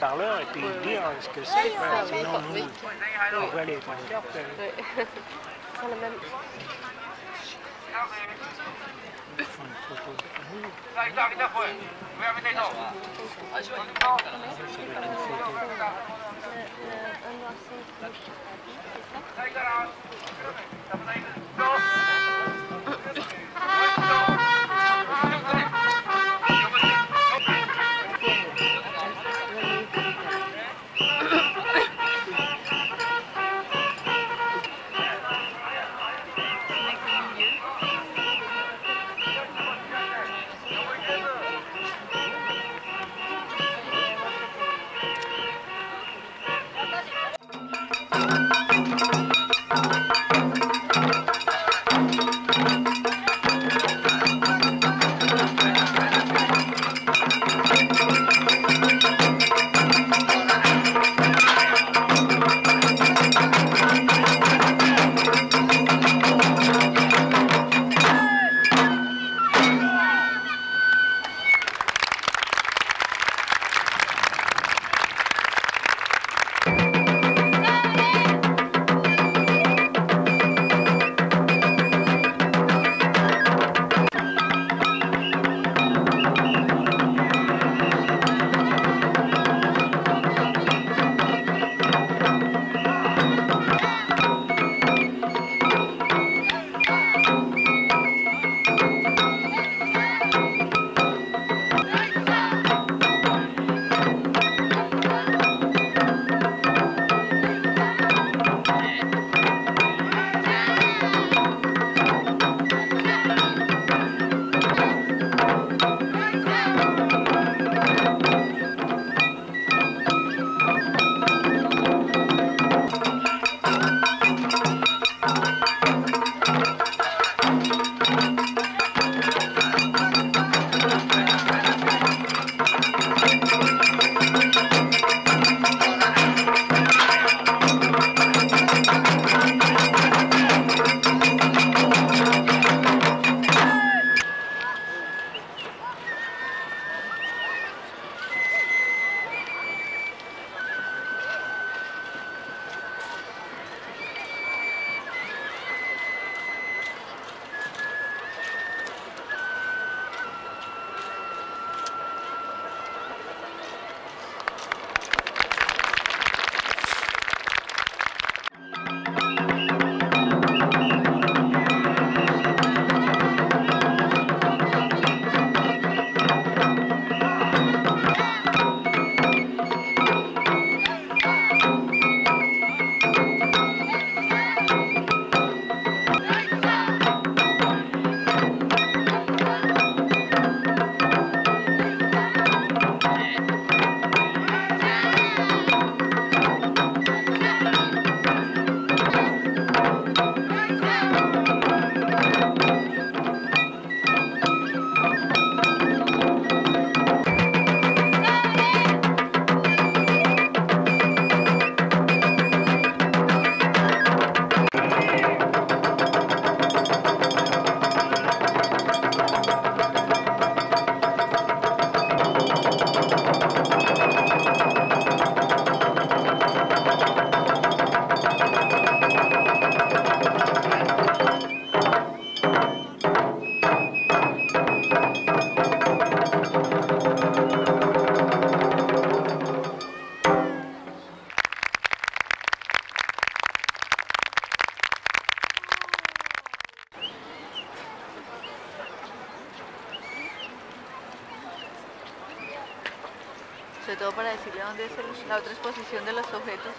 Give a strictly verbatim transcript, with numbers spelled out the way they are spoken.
Parleur et puis dire ce que c'est, oui, quoi, oui, sinon nous, oui. on va aller prendre une carte. Oui. Sans la même... Ils font une photo de nous. Ça donne une photo. Thank you. sobre todo para decirle dónde es el, la otra exposición de los objetos.